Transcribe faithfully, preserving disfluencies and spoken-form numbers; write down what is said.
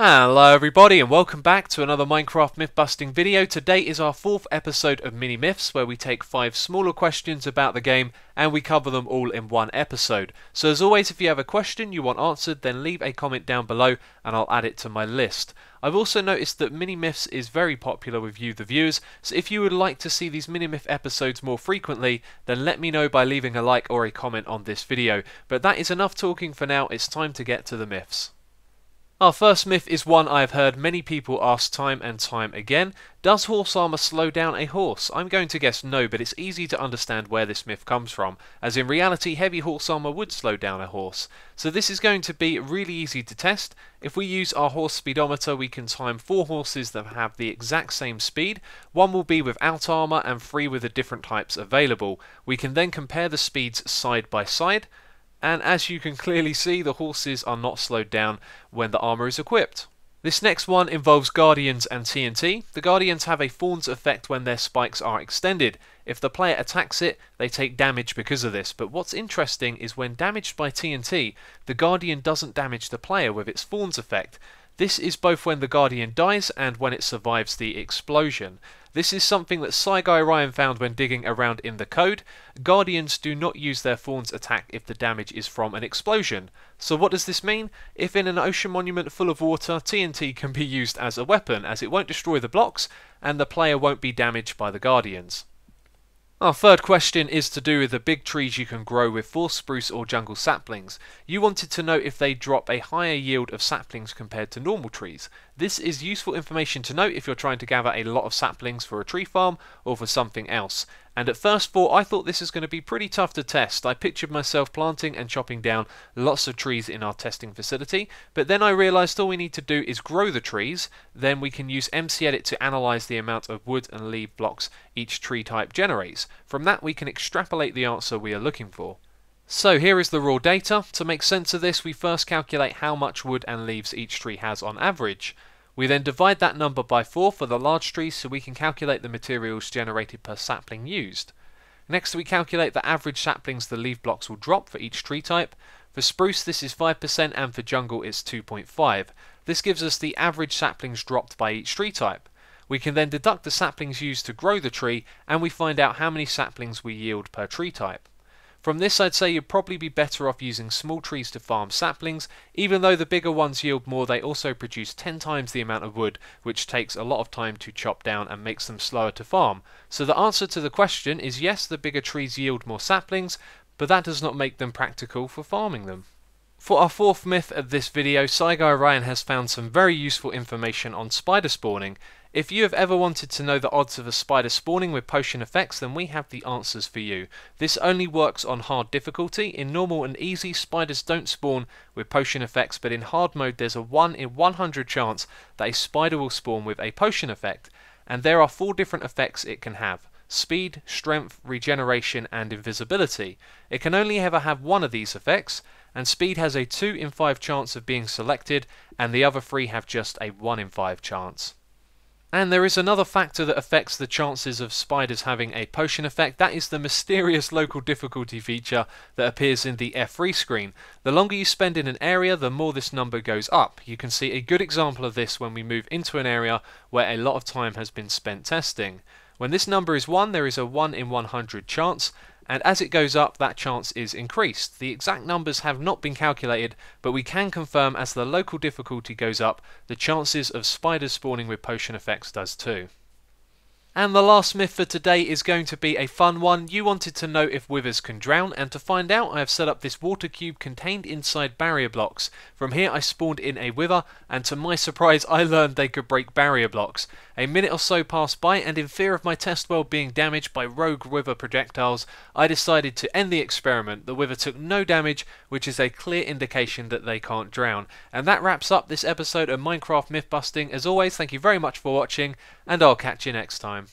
Hello everybody and welcome back to another Minecraft Myth Busting video. Today is our fourth episode of Mini Myths, where we take five smaller questions about the game and we cover them all in one episode. So as always, if you have a question you want answered, then leave a comment down below and I'll add it to my list. I've also noticed that Mini Myths is very popular with you, the viewers, so if you would like to see these Mini Myth episodes more frequently, then let me know by leaving a like or a comment on this video. But that is enough talking for now, it's time to get to the myths. Our first myth is one I've heard many people ask time and time again. Does horse armor slow down a horse? I'm going to guess no, but it's easy to understand where this myth comes from, as in reality heavy horse armor would slow down a horse. So this is going to be really easy to test. If we use our horse speedometer, we can time four horses that have the exact same speed. One will be without armor and three with the different types available. We can then compare the speeds side by side. And as you can clearly see, the horses are not slowed down when the armor is equipped. This next one involves Guardians and T N T. The Guardians have a Thorns effect when their spikes are extended. If the player attacks it, they take damage because of this. But what's interesting is when damaged by T N T, the Guardian doesn't damage the player with its Thorns effect. This is both when the Guardian dies and when it survives the explosion. This is something that SciGuyRyan found when digging around in the code. Guardians do not use their Thorns attack if the damage is from an explosion. So what does this mean? If in an ocean monument full of water, T N T can be used as a weapon, as it won't destroy the blocks and the player won't be damaged by the Guardians. Our third question is to do with the big trees you can grow with forest spruce or jungle saplings. You wanted to know if they drop a higher yield of saplings compared to normal trees. This is useful information to know if you're trying to gather a lot of saplings for a tree farm or for something else. And at first thought, I thought this is going to be pretty tough to test. I pictured myself planting and chopping down lots of trees in our testing facility, but then I realized all we need to do is grow the trees, then we can use M C Edit to analyze the amount of wood and leaf blocks each tree type generates. From that we can extrapolate the answer we are looking for. So here is the raw data. To make sense of this, we first calculate how much wood and leaves each tree has on average. We then divide that number by four for the large trees so we can calculate the materials generated per sapling used. Next we calculate the average saplings the leaf blocks will drop for each tree type. For spruce this is five percent and for jungle it's two point five. This gives us the average saplings dropped by each tree type. We can then deduct the saplings used to grow the tree and we find out how many saplings we yield per tree type. From this, I'd say you'd probably be better off using small trees to farm saplings. Even though the bigger ones yield more, they also produce ten times the amount of wood, which takes a lot of time to chop down and makes them slower to farm. So the answer to the question is yes, the bigger trees yield more saplings, but that does not make them practical for farming them. For our fourth myth of this video, SciGuyRyan has found some very useful information on spider spawning. If you have ever wanted to know the odds of a spider spawning with potion effects, then we have the answers for you. This only works on hard difficulty. In normal and easy, spiders don't spawn with potion effects, but in hard mode there's a one in one hundred chance that a spider will spawn with a potion effect. And there are four different effects it can have: speed, strength, regeneration and invisibility. It can only ever have one of these effects, and speed has a two in five chance of being selected, and the other three have just a one in five chance. And there is another factor that affects the chances of spiders having a potion effect. That is the mysterious local difficulty feature that appears in the F three screen. The longer you spend in an area, the more this number goes up. You can see a good example of this when we move into an area where a lot of time has been spent testing. When this number is one, there is a one in one hundred chance, and as it goes up, that chance is increased. The exact numbers have not been calculated, but we can confirm as the local difficulty goes up, the chances of spiders spawning with potion effects does too. And the last myth for today is going to be a fun one. You wanted to know if withers can drown, and to find out I have set up this water cube contained inside barrier blocks. From here I spawned in a wither, and to my surprise I learned they could break barrier blocks. A minute or so passed by, and in fear of my test well being damaged by rogue wither projectiles, I decided to end the experiment. The wither took no damage, which is a clear indication that they can't drown. And that wraps up this episode of Minecraft Myth Busting. As always, thank you very much for watching, and I'll catch you next time.